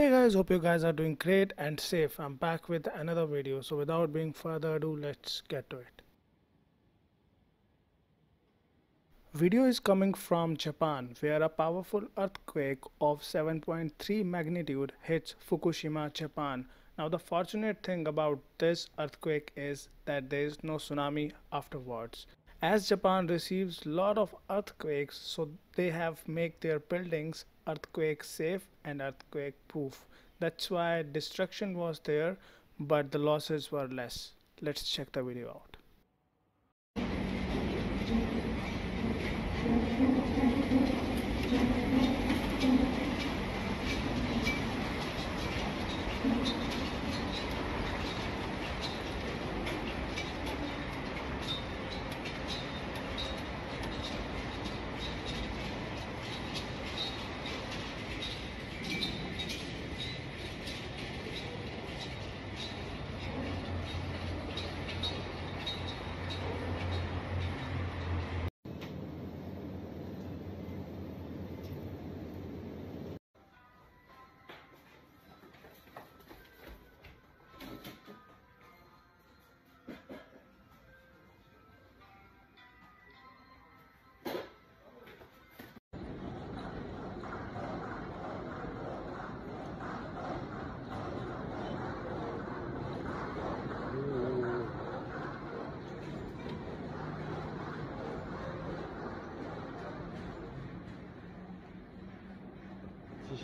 Hey guys, hope you guys are doing great and safe. I'm back with another video, so without being further ado, let's get to it. Video is coming from Japan, where a powerful earthquake of 7.3 magnitude hits Fukushima, Japan. Now the fortunate thing about this earthquake is that there is no tsunami afterwards. As Japan receives lot of earthquakes, so they have made their buildings earthquake safe and earthquake proof. That's why destruction was there, but the losses were less. Let's check the video out.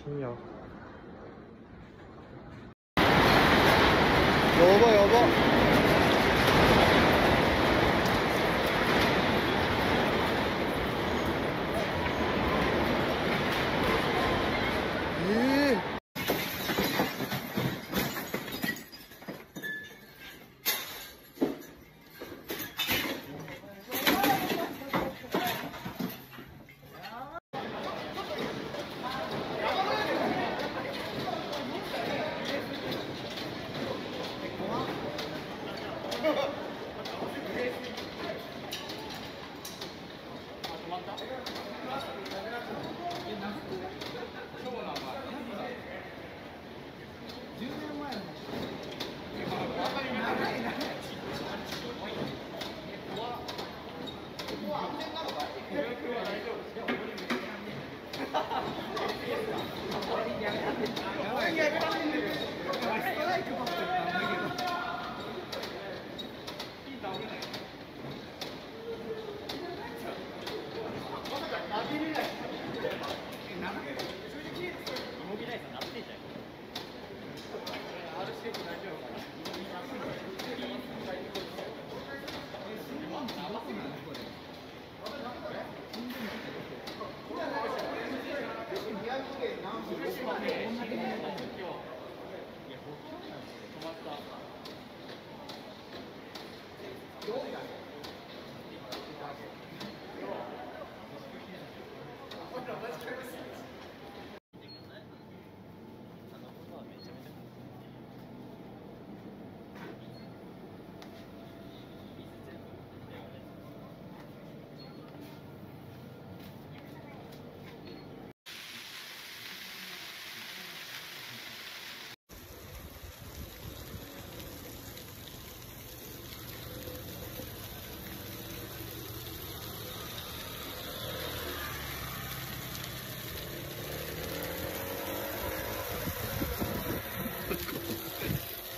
여보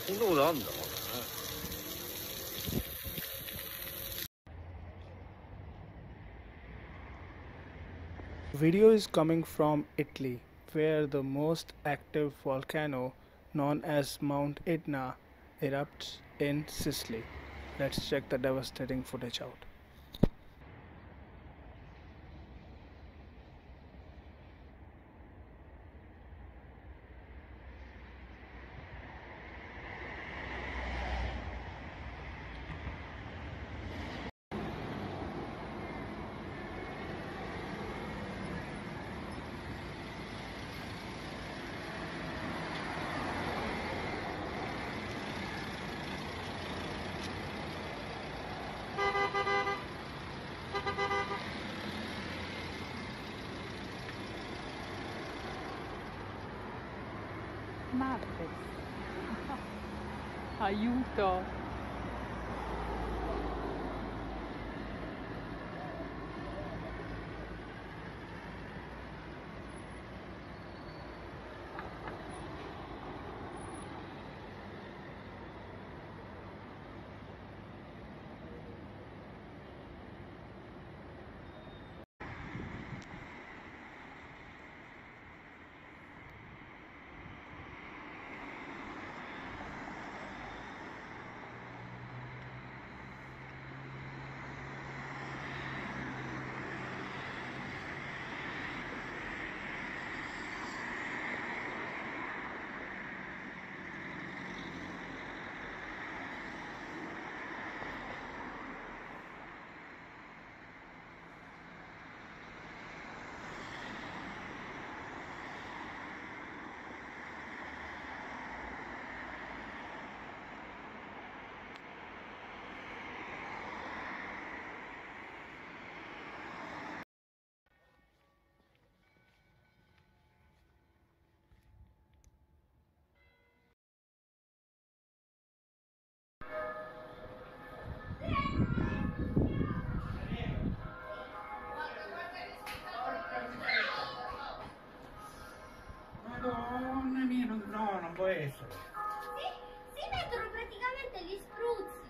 こんなことあんだ。 Video is coming from Italy, where the most active volcano known as Mount Etna erupts in Sicily. Let's check the devastating footage out. Martes. Aiuto. Madonna mia, no, non può essere. Si mettono praticamente gli spruzzi.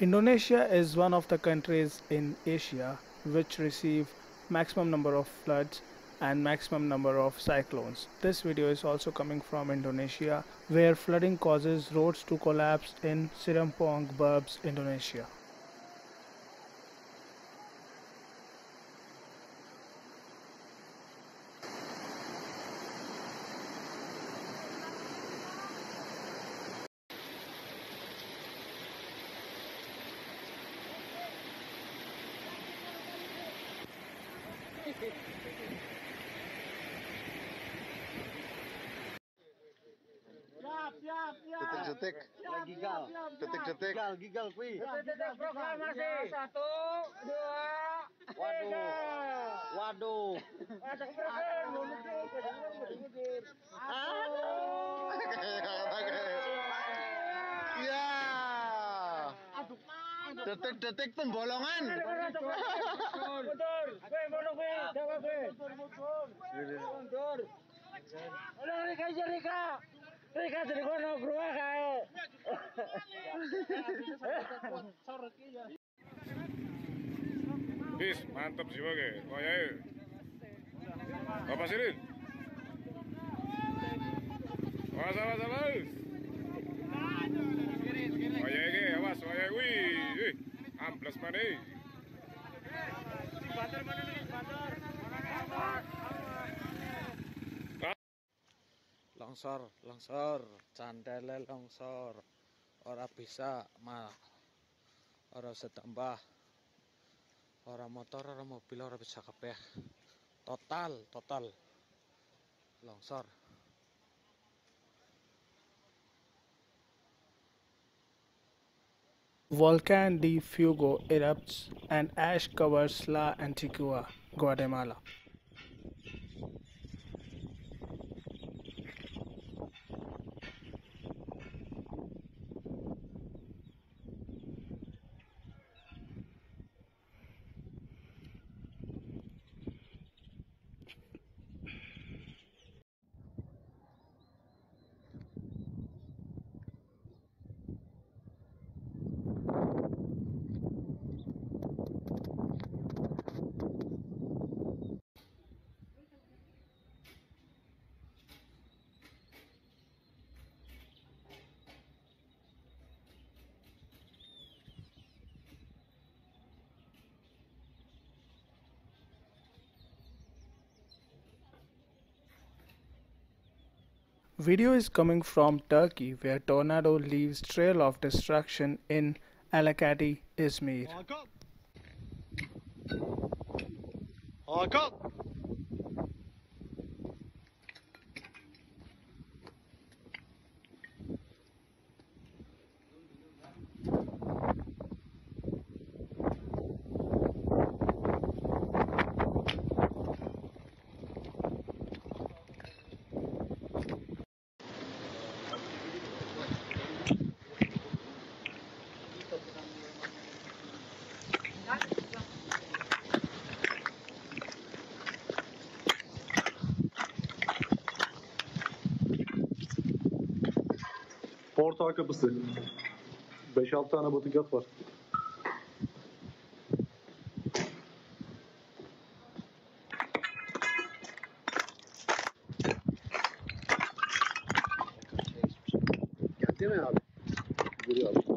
Indonesia is one of the countries in Asia which receive maximum number of floods and maximum number of cyclones. This video is also coming from Indonesia, where flooding causes roads to collapse in Serampong Burs, Indonesia. Cetek-cetek, cetek-cetek, gigal kui. Proklamasi 1, 2, 3. Waduh. Ya. Detik-detik pembolongan. Mundur. Mundur. Rika jadi kono gruah kae. Bis, mantap jiwa ge. Koyoe. Apa sih, Lin? Wasalasalai. Koyoe ge, awas koyoe kuwi. Wih, amplas mane. Bater mane nih, bater. Longsor, longsor, candele longsor, ora bisa mal, ora setambah, ora motor, ora mobil, ora bisa kabeh, total, longsor. Volcan Di Fuego erupts and ash covers La Antigua, Guatemala. Video is coming from Turkey, where tornado leaves trail of destruction in Alacati, Izmir. Hakan! Hakan! Portal kapısı. 5-6 tane batık yat var. Geldi mi abi? Geliyor abi.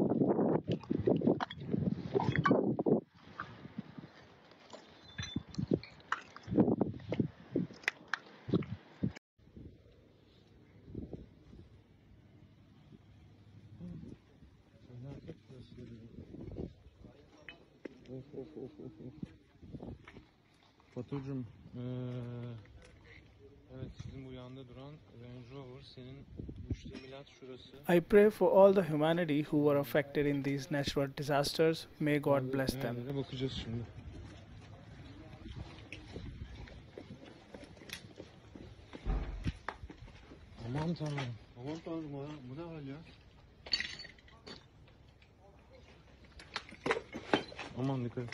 Faturcuğum, evet sizin bu yanda duran Range Rover senin müştemilat şurası. I pray for all the humanity who were affected in these natural disasters. May God bless them. Bakacağız şimdi. Aman Tanrım. Aman Tanrım ya. Bu ne hal ya? Aman dikkat et.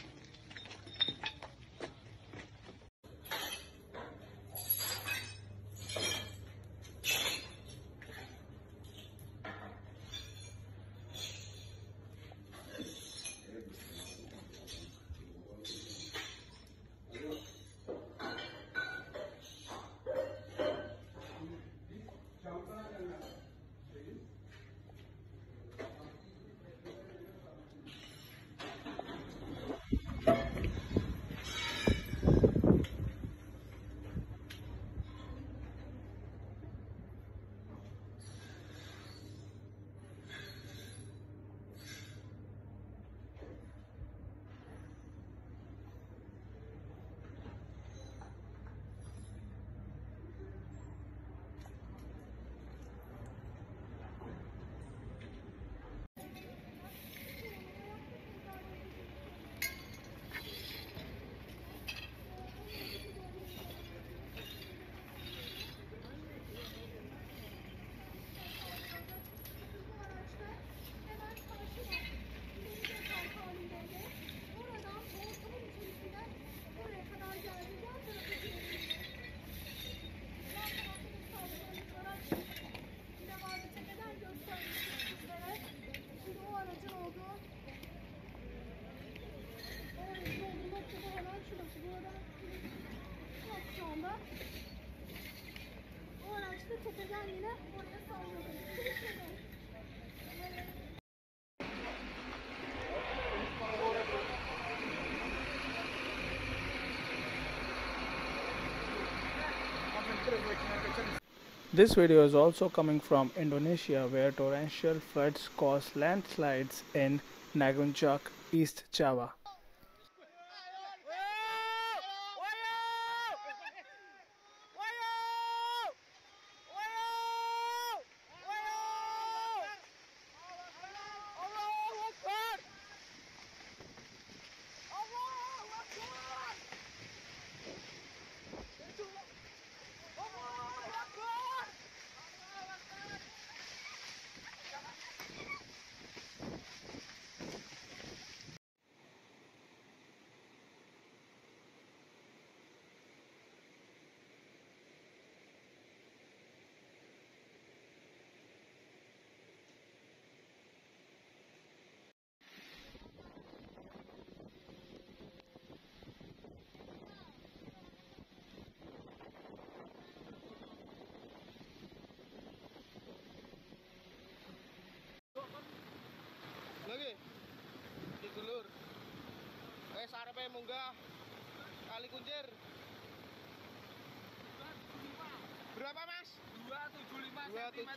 This video is also coming from Indonesia, where torrential floods cause landslides in Nagunchak, East Java. lagi digelur wes arepe munggah Kali Kuncir. Berapa Mas? 275 cm.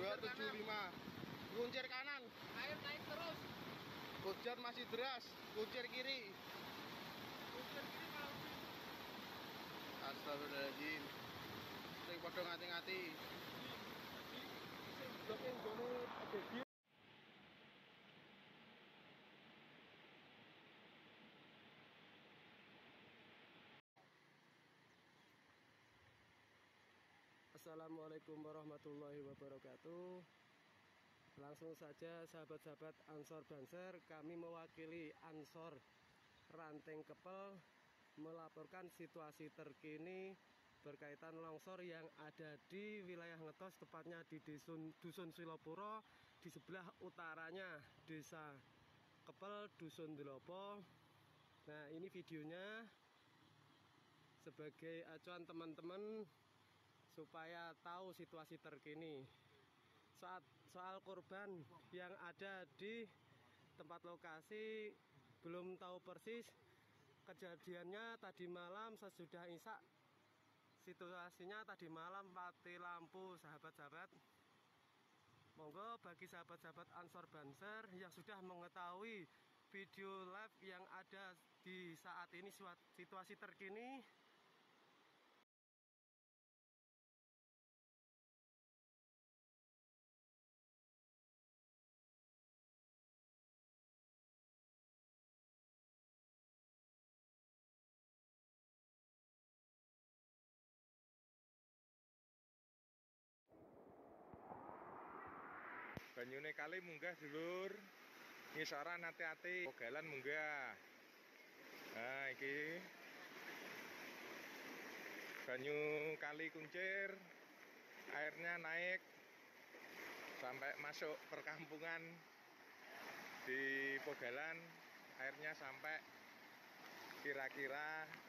275. Kuncir kanan. Air naik terus. Hujan masih deras. Kuncir kiri. Astagfirullahaladzim. Sing padha ngati-ngati. Assalamualaikum warahmatullahi wabarakatuh. Langsung saja sahabat-sahabat Ansor Banser, kami mewakili Ansor Ranting Kepel melaporkan situasi terkini berkaitan longsor yang ada di wilayah Ngetos, tepatnya di Dusun Silopuro, di sebelah utaranya Desa Kepel, Dusun Delopo. Nah, ini videonya sebagai acuan teman-teman supaya tahu situasi terkini soal korban yang ada di tempat lokasi. Belum tahu persis kejadiannya tadi malam sesudah Isya. Situasinya tadi malam mati lampu sahabat-sahabat. Monggo bagi sahabat-sahabat Ansor Banser yang sudah mengetahui video live yang ada di saat ini, situasi terkini. Banyune kali munggah dulur. Ngisoran hati-hati. Pogalan munggah. Nah, iki. Banyu Kali Kuncir. Airnya naik sampai masuk perkampungan di Pogalan. Airnya sampai kira-kira